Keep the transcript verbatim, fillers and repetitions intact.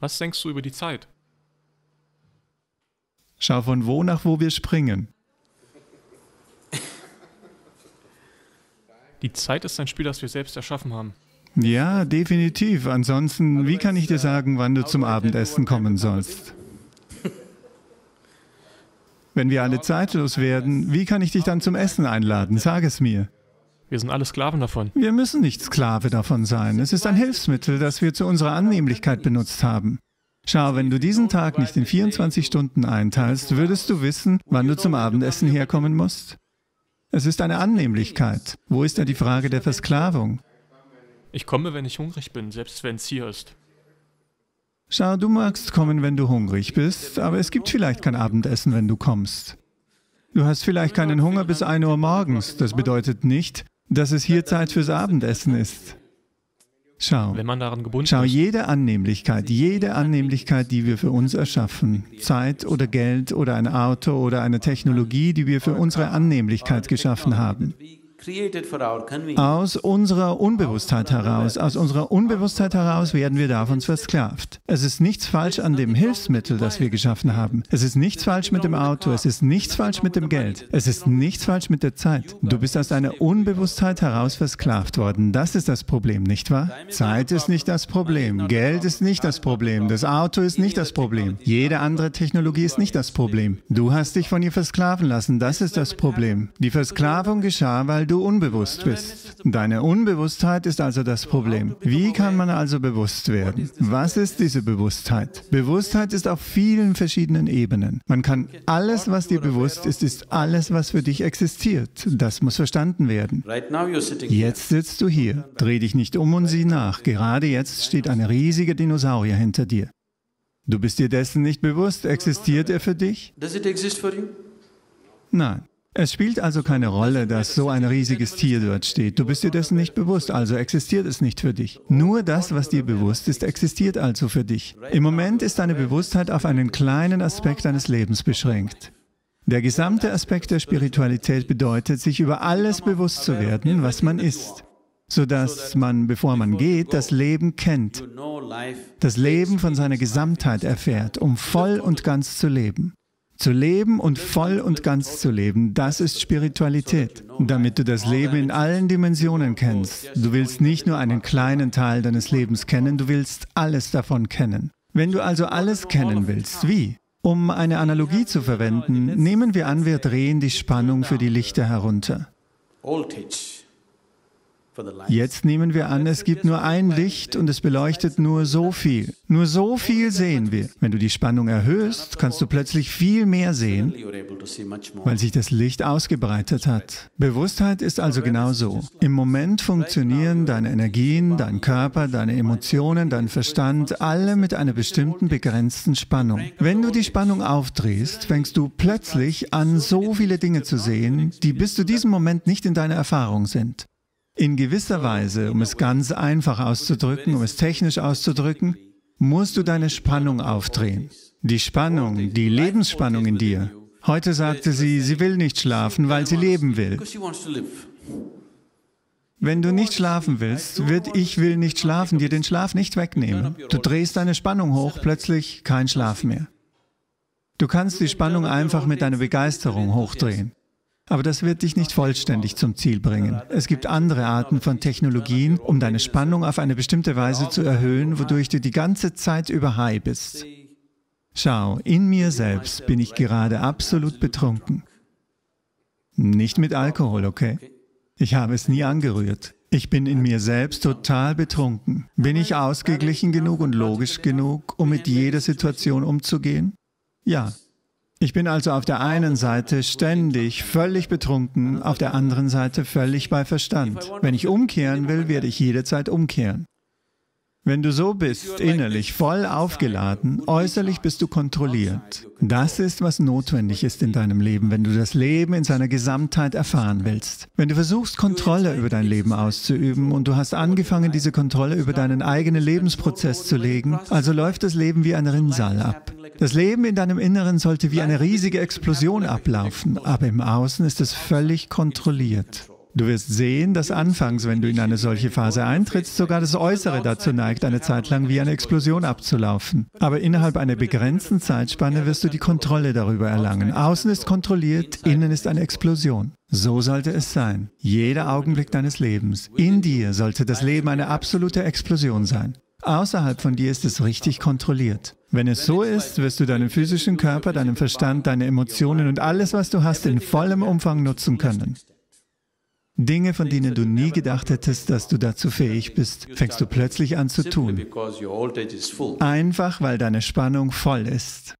Was denkst du über die Zeit? Schau von wo nach wo wir springen. Die Zeit ist ein Spiel, das wir selbst erschaffen haben. Ja, definitiv. Ansonsten, wie kann ich dir sagen, wann du zum Abendessen kommen sollst? Wenn wir alle zeitlos werden, wie kann ich dich dann zum Essen einladen? Sag es mir. Wir sind alle Sklaven davon. Wir müssen nicht Sklave davon sein. Es ist ein Hilfsmittel, das wir zu unserer Annehmlichkeit benutzt haben. Schau, wenn du diesen Tag nicht in vierundzwanzig Stunden einteilst, würdest du wissen, wann du zum Abendessen herkommen musst? Es ist eine Annehmlichkeit. Wo ist da die Frage der Versklavung? Ich komme, wenn ich hungrig bin, selbst wenn es hier ist. Schau, du magst kommen, wenn du hungrig bist, aber es gibt vielleicht kein Abendessen, wenn du kommst. Du hast vielleicht keinen Hunger bis ein Uhr morgens. Das bedeutet nicht, dass es hier Zeit fürs Abendessen ist. Schau, wenn man daran gebunden ist. Schau, jede Annehmlichkeit, jede Annehmlichkeit, die wir für uns erschaffen, Zeit oder Geld oder ein Auto oder eine Technologie, die wir für unsere Annehmlichkeit geschaffen haben, aus unserer Unbewusstheit heraus, aus unserer Unbewusstheit heraus werden wir davon versklavt. Es ist nichts falsch an dem Hilfsmittel, das wir geschaffen haben. Es ist nichts falsch mit dem Auto, es ist nichts falsch mit dem Geld, es ist nichts falsch mit der Zeit. Du bist aus einer Unbewusstheit heraus versklavt worden. Das ist das Problem, nicht wahr? Zeit ist nicht das Problem, Geld ist nicht das Problem, das Auto ist nicht das Problem, jede andere Technologie ist nicht das Problem. Du hast dich von ihr versklaven lassen, das ist das Problem. Die Versklavung geschah, weil du unbewusst bist. Deine Unbewusstheit ist also das Problem. Wie kann man also bewusst werden? Was ist diese Bewusstheit? Bewusstheit ist auf vielen verschiedenen Ebenen. Man kann alles, was dir bewusst ist, ist alles, was für dich existiert. Das muss verstanden werden. Jetzt sitzt du hier. Dreh dich nicht um und sieh nach. Gerade jetzt steht ein riesiger Dinosaurier hinter dir. Du bist dir dessen nicht bewusst. Existiert er für dich? Nein. Es spielt also keine Rolle, dass so ein riesiges Tier dort steht. Du bist dir dessen nicht bewusst, also existiert es nicht für dich. Nur das, was dir bewusst ist, existiert also für dich. Im Moment ist deine Bewusstheit auf einen kleinen Aspekt deines Lebens beschränkt. Der gesamte Aspekt der Spiritualität bedeutet, sich über alles bewusst zu werden, was man ist, sodass man, bevor man geht, das Leben kennt, das Leben von seiner Gesamtheit erfährt, um voll und ganz zu leben. Zu leben und voll und ganz zu leben, das ist Spiritualität, damit du das Leben in allen Dimensionen kennst. Du willst nicht nur einen kleinen Teil deines Lebens kennen, du willst alles davon kennen. Wenn du also alles kennen willst, wie? Um eine Analogie zu verwenden, nehmen wir an, wir drehen die Spannung für die Lichter herunter. Jetzt nehmen wir an, es gibt nur ein Licht und es beleuchtet nur so viel. Nur so viel sehen wir. Wenn du die Spannung erhöhst, kannst du plötzlich viel mehr sehen, weil sich das Licht ausgebreitet hat. Bewusstheit ist also genau so. Im Moment funktionieren deine Energien, dein Körper, deine Emotionen, dein Verstand, alle mit einer bestimmten begrenzten Spannung. Wenn du die Spannung aufdrehst, fängst du plötzlich an, so viele Dinge zu sehen, die bis zu diesem Moment nicht in deiner Erfahrung sind. In gewisser Weise, um es ganz einfach auszudrücken, um es technisch auszudrücken, musst du deine Spannung aufdrehen. Die Spannung, die Lebensspannung in dir. Heute sagte sie, sie will nicht schlafen, weil sie leben will. Wenn du nicht schlafen willst, wird Ich will nicht schlafen dir den Schlaf nicht wegnehmen. Du drehst deine Spannung hoch, plötzlich kein Schlaf mehr. Du kannst die Spannung einfach mit deiner Begeisterung hochdrehen. Aber das wird dich nicht vollständig zum Ziel bringen. Es gibt andere Arten von Technologien, um deine Spannung auf eine bestimmte Weise zu erhöhen, wodurch du die ganze Zeit über high bist. Schau, in mir selbst bin ich gerade absolut betrunken. Nicht mit Alkohol, okay? Ich habe es nie angerührt. Ich bin in mir selbst total betrunken. Bin ich ausgeglichen genug und logisch genug, um mit jeder Situation umzugehen? Ja. Ich bin also auf der einen Seite ständig völlig betrunken, auf der anderen Seite völlig bei Verstand. Wenn ich umkehren will, werde ich jederzeit umkehren. Wenn du so bist, innerlich voll aufgeladen, äußerlich bist du kontrolliert. Das ist, was notwendig ist in deinem Leben, wenn du das Leben in seiner Gesamtheit erfahren willst. Wenn du versuchst, Kontrolle über dein Leben auszuüben und du hast angefangen, diese Kontrolle über deinen eigenen Lebensprozess zu legen, also läuft das Leben wie ein Rinnsal ab. Das Leben in deinem Inneren sollte wie eine riesige Explosion ablaufen, aber im Außen ist es völlig kontrolliert. Du wirst sehen, dass anfangs, wenn du in eine solche Phase eintrittst, sogar das Äußere dazu neigt, eine Zeit lang wie eine Explosion abzulaufen. Aber innerhalb einer begrenzten Zeitspanne wirst du die Kontrolle darüber erlangen. Außen ist kontrolliert, innen ist eine Explosion. So sollte es sein. Jeder Augenblick deines Lebens. In dir sollte das Leben eine absolute Explosion sein. Außerhalb von dir ist es richtig kontrolliert. Wenn es so ist, wirst du deinen physischen Körper, deinen Verstand, deine Emotionen und alles, was du hast, in vollem Umfang nutzen können. Dinge, von denen du nie gedacht hättest, dass du dazu fähig bist, fängst du plötzlich an zu tun. Einfach, weil deine Spannung voll ist.